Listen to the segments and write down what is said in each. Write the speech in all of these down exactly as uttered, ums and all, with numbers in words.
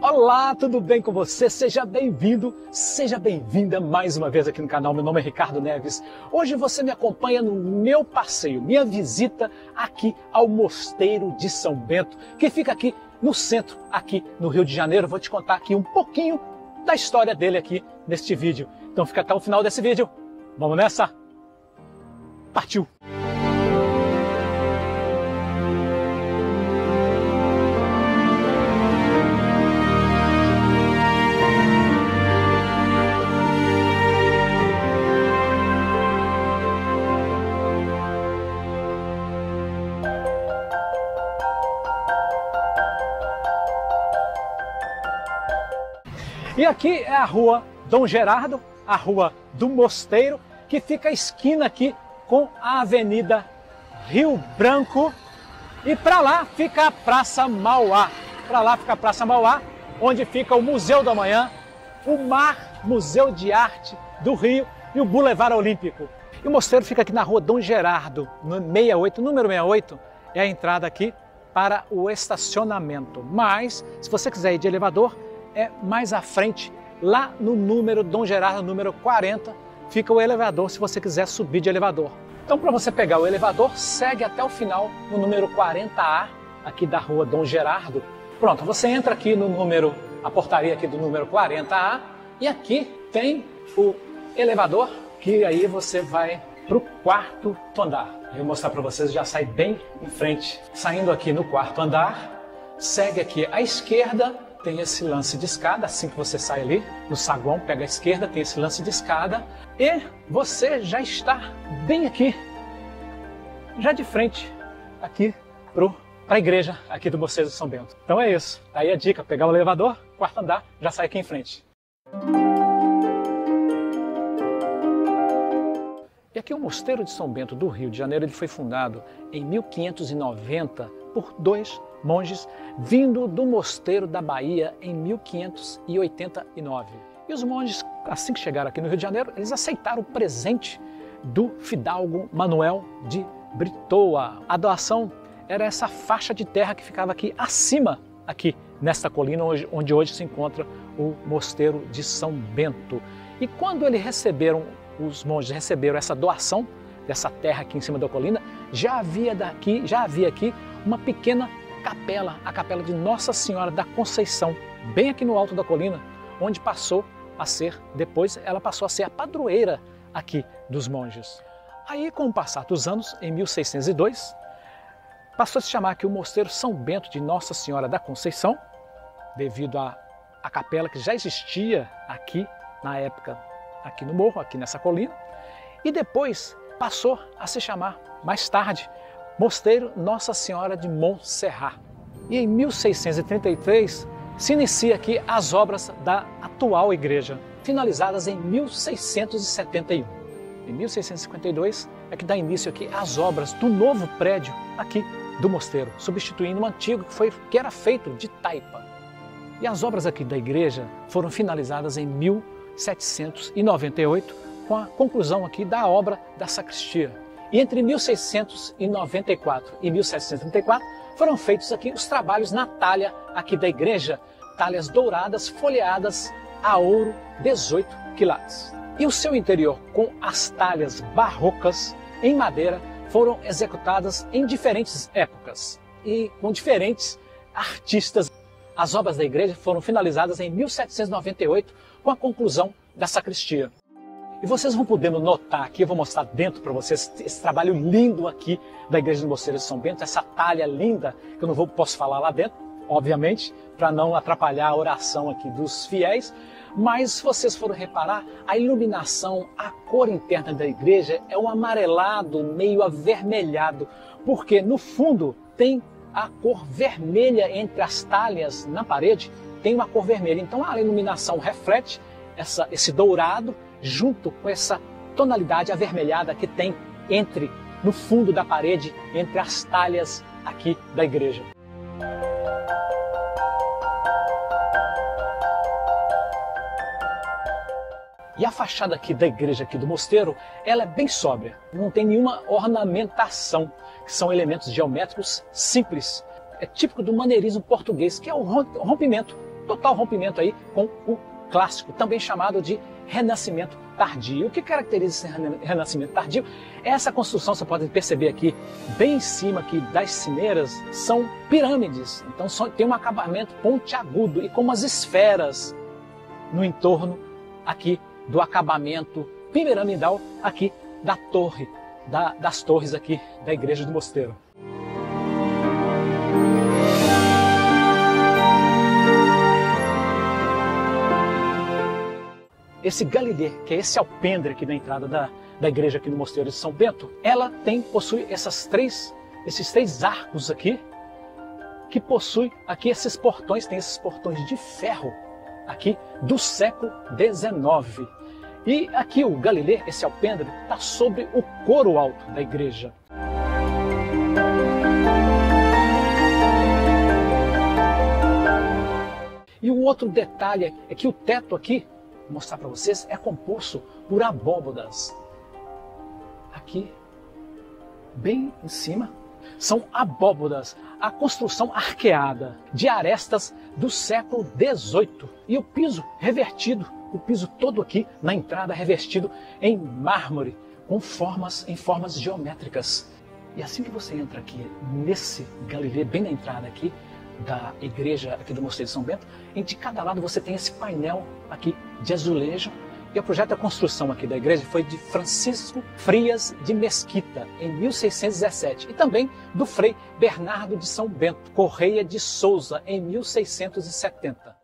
Olá, tudo bem com você? Seja bem-vindo, seja bem-vinda mais uma vez aqui no canal. Meu nome é Ricardo Neves. Hoje você me acompanha no meu passeio, minha visita aqui ao Mosteiro de São Bento, que fica aqui no centro, aqui no Rio de Janeiro. Vou te contar aqui um pouquinho da história dele aqui neste vídeo. Então fica até o final desse vídeo. Vamos nessa? Partiu! E aqui é a Rua Dom Gerardo, a Rua do Mosteiro, que fica a esquina aqui com a Avenida Rio Branco. E para lá fica a Praça Mauá. Para lá fica a Praça Mauá, onde fica o Museu da Amanhã, o Mar, Museu de Arte do Rio e o Boulevard Olímpico. E o Mosteiro fica aqui na Rua Dom Gerardo, no sessenta e oito, número sessenta e oito, é a entrada aqui para o estacionamento. Mas, se você quiser ir de elevador, é mais à frente, lá no número Dom Gerardo, número quarenta, fica o elevador, se você quiser subir de elevador. Então, para você pegar o elevador, segue até o final, no número quarenta A, aqui da Rua Dom Gerardo. Pronto, você entra aqui no número, a portaria aqui do número quarenta A, e aqui tem o elevador, que aí você vai para o quarto andar. Eu vou mostrar para vocês, já sai bem em frente. Saindo aqui no quarto andar, segue aqui à esquerda, tem esse lance de escada. Assim que você sai ali no saguão, pega a esquerda, tem esse lance de escada e você já está bem aqui, já de frente aqui para a igreja aqui do Mosteiro de São Bento. Então é isso, aí a dica, pegar o elevador, quarto andar, já sai aqui em frente. E aqui o Mosteiro de São Bento do Rio de Janeiro, ele foi fundado em mil quinhentos e noventa por dois monges vindo do Mosteiro da Bahia em mil quinhentos e oitenta e nove. E os monges, assim que chegaram aqui no Rio de Janeiro, eles aceitaram o presente do fidalgo Manuel de Britoa. A doação era essa faixa de terra que ficava aqui acima, aqui nesta colina onde hoje se encontra o Mosteiro de São Bento. E quando eles receberam, os monges receberam essa doação dessa terra aqui em cima da colina, já havia daqui, já havia aqui uma pequena capela, a capela de Nossa Senhora da Conceição, bem aqui no alto da colina, onde passou a ser, depois ela passou a ser a padroeira aqui dos monges. Aí, com o passar dos anos, em mil seiscentos e dois, passou a se chamar aqui o Mosteiro São Bento de Nossa Senhora da Conceição, devido à a, a capela que já existia aqui na época, aqui no morro, aqui nessa colina, e depois passou a se chamar, mais tarde, Mosteiro Nossa Senhora de Montserrat. E em mil seiscentos e trinta e três se inicia aqui as obras da atual igreja, finalizadas em mil seiscentos e setenta e um. Em mil seiscentos e cinquenta e dois é que dá início aqui às obras do novo prédio aqui do mosteiro, substituindo um antigo que, foi, que era feito de taipa. E as obras aqui da igreja foram finalizadas em mil setecentos e noventa e oito com a conclusão aqui da obra da sacristia. E entre mil seiscentos e noventa e quatro e mil setecentos e trinta e quatro foram feitos aqui os trabalhos na talha aqui da igreja, talhas douradas folheadas a ouro dezoito quilates. E o seu interior com as talhas barrocas em madeira foram executadas em diferentes épocas e com diferentes artistas. As obras da igreja foram finalizadas em mil setecentos e noventa e oito com a conclusão da sacristia. E vocês vão podendo notar aqui, eu vou mostrar dentro para vocês esse trabalho lindo aqui da Igreja do Mosteiro de São Bento, essa talha linda, que eu não vou, posso falar lá dentro, obviamente, para não atrapalhar a oração aqui dos fiéis, mas se vocês forem reparar, a iluminação, a cor interna da igreja é um amarelado meio avermelhado, porque no fundo tem a cor vermelha entre as talhas na parede, tem uma cor vermelha, então a iluminação reflete essa, esse dourado, junto com essa tonalidade avermelhada que tem entre, no fundo da parede, entre as talhas aqui da igreja. E a fachada aqui da igreja, aqui do mosteiro, ela é bem sóbria, não tem nenhuma ornamentação, que são elementos geométricos simples. É típico do maneirismo português, que é o rompimento total rompimento aí com o clássico, também chamado de Renascimento Tardio. O que caracteriza esse Renascimento Tardio? Essa construção, você pode perceber aqui, bem em cima aqui das cineiras, são pirâmides. Então só tem um acabamento pontiagudo e com umas esferas no entorno aqui do acabamento piramidal aqui da torre, da, das torres aqui da Igreja do Mosteiro. Esse galidê, que é esse alpendre aqui da entrada da, da igreja aqui do Mosteiro de São Bento, ela tem, possui essas três, esses três arcos aqui, que possui aqui esses portões, tem esses portões de ferro aqui do século dezenove. E aqui o galilê, esse alpendre, está sobre o coro alto da igreja. E um outro detalhe é que o teto aqui, vou mostrar para vocês, é composto por abóbadas. Aqui, bem em cima, são abóbadas, a construção arqueada de arestas do século dezoito. E o piso revertido, o piso todo aqui na entrada revestido em mármore, com formas em formas geométricas. E assim que você entra aqui nesse galileu, bem na entrada aqui da igreja aqui do Mosteiro de São Bento, em de cada lado você tem esse painel aqui de azulejo. E o projeto da construção aqui da igreja foi de Francisco Frias de Mesquita, em mil seiscentos e dezessete, e também do Frei Bernardo de São Bento, Correia de Souza, em mil seiscentos e setenta.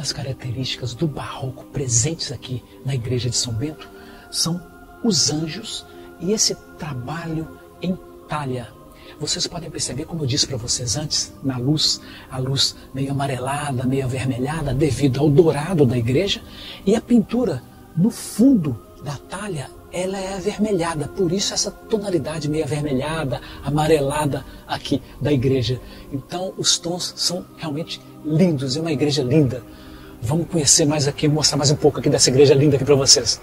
As características do barroco presentes aqui na igreja de São Bento são os anjos e esse trabalho em talha. Vocês podem perceber, como eu disse para vocês antes, na luz, a luz meio amarelada, meio avermelhada, devido ao dourado da igreja, e a pintura no fundo da talha, ela é avermelhada, por isso essa tonalidade meio avermelhada, amarelada aqui da igreja. Então os tons são realmente lindos, é uma igreja linda. Vamos conhecer mais aqui, mostrar mais um pouco aqui dessa igreja linda aqui para vocês.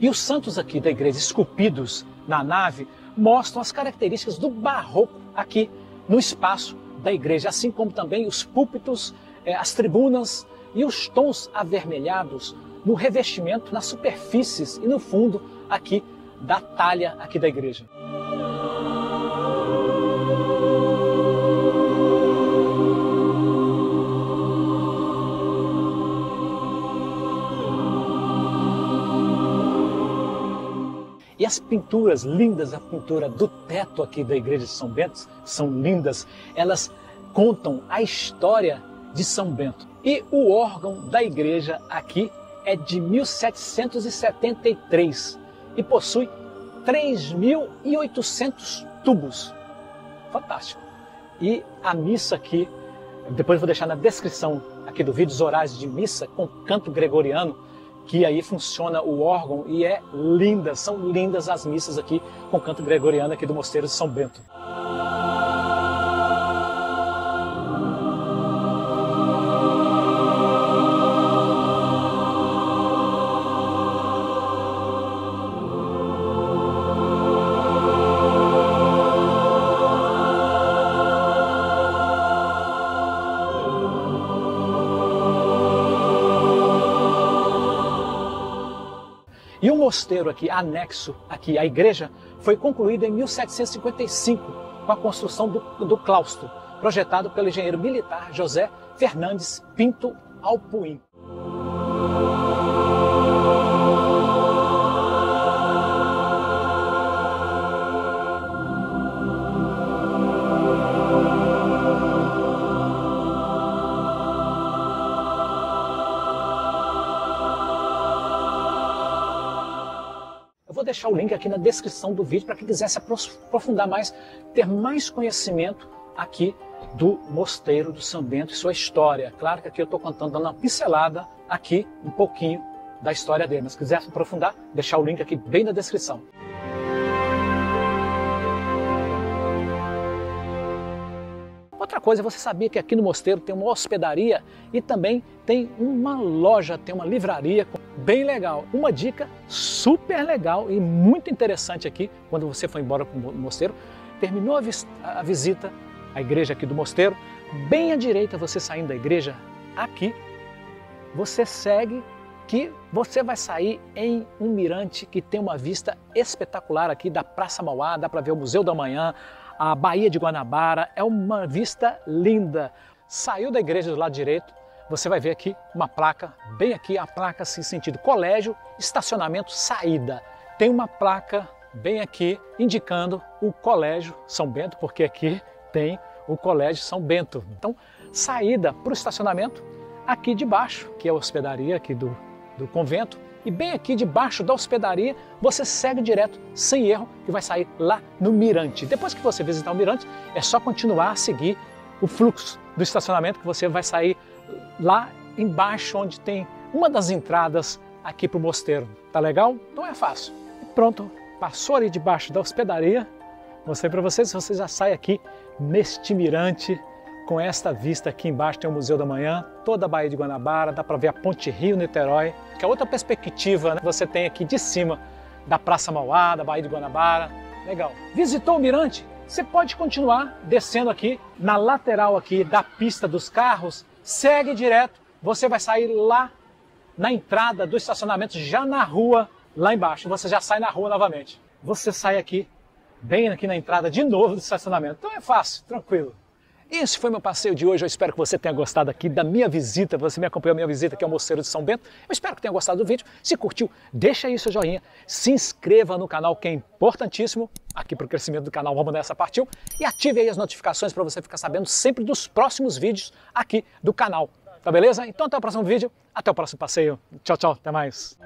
E os santos aqui da igreja, esculpidos na nave, mostram as características do barroco aqui no espaço da igreja, assim como também os púlpitos, as tribunas e os tons avermelhados no revestimento, nas superfícies e no fundo aqui da talha aqui da igreja. E as pinturas lindas, a pintura do teto aqui da igreja de São Bento são lindas, elas contam a história de São Bento. E o órgão da igreja aqui é de mil setecentos e setenta e três e possui três mil e oitocentos tubos. Fantástico! E a missa aqui, depois eu vou deixar na descrição aqui do Rio, dos horários de missa com canto gregoriano, que aí funciona o órgão e é linda, são lindas as missas aqui com canto gregoriano aqui do Mosteiro de São Bento. E o mosteiro aqui, anexo aqui à igreja, foi concluído em mil setecentos e cinquenta e cinco, com a construção do, do claustro, projetado pelo engenheiro militar José Fernandes Pinto Alpuim. Vou deixar o link aqui na descrição do vídeo para quem quiser se aprofundar mais, ter mais conhecimento aqui do Mosteiro do São Bento e sua história. Claro que aqui eu estou contando, dando uma pincelada aqui um pouquinho da história dele, mas se quiser se aprofundar, deixar o link aqui bem na descrição. Outra coisa, você sabia que aqui no mosteiro tem uma hospedaria e também tem uma loja, tem uma livraria bem legal. Uma dica super legal e muito interessante aqui, quando você for embora para o mosteiro, terminou a, vis a visita à igreja aqui do mosteiro, bem à direita, você saindo da igreja aqui, você segue que você vai sair em um mirante que tem uma vista espetacular aqui da Praça Mauá, dá para ver o Museu da Amanhã, a Baía de Guanabara, é uma vista linda. Saiu da igreja do lado direito, você vai ver aqui uma placa, bem aqui a placa sem sentido, colégio, estacionamento, saída. Tem uma placa bem aqui indicando o Colégio São Bento, porque aqui tem o Colégio São Bento. Então, saída para o estacionamento aqui de baixo, que é a hospedaria aqui do, do convento, e bem aqui debaixo da hospedaria, você segue direto, sem erro, e vai sair lá no mirante. Depois que você visitar o mirante, é só continuar a seguir o fluxo do estacionamento, que você vai sair lá embaixo, onde tem uma das entradas aqui para o mosteiro. Tá legal? Não é fácil. E pronto, passou ali debaixo da hospedaria. Mostrei para vocês, você já sai aqui neste mirante, com esta vista aqui embaixo tem o Museu da Manhã, toda a Baía de Guanabara, dá para ver a Ponte Rio-Niterói, que é outra perspectiva, né? Você tem aqui de cima da Praça Mauá, da Baía de Guanabara, legal. Visitou o mirante? Você pode continuar descendo aqui, na lateral aqui da pista dos carros, segue direto, você vai sair lá na entrada do estacionamento, já na rua, lá embaixo, você já sai na rua novamente. Você sai aqui, bem aqui na entrada de novo do estacionamento, então é fácil, tranquilo. Esse foi meu passeio de hoje, eu espero que você tenha gostado aqui da minha visita, você me acompanhou a minha visita aqui ao Mosteiro de São Bento, eu espero que tenha gostado do vídeo, se curtiu, deixa aí seu joinha, se inscreva no canal que é importantíssimo, aqui para o crescimento do canal, vamos nessa, partiu, e ative aí as notificações para você ficar sabendo sempre dos próximos vídeos aqui do canal, tá beleza? Então até o próximo vídeo, até o próximo passeio, tchau, tchau, até mais!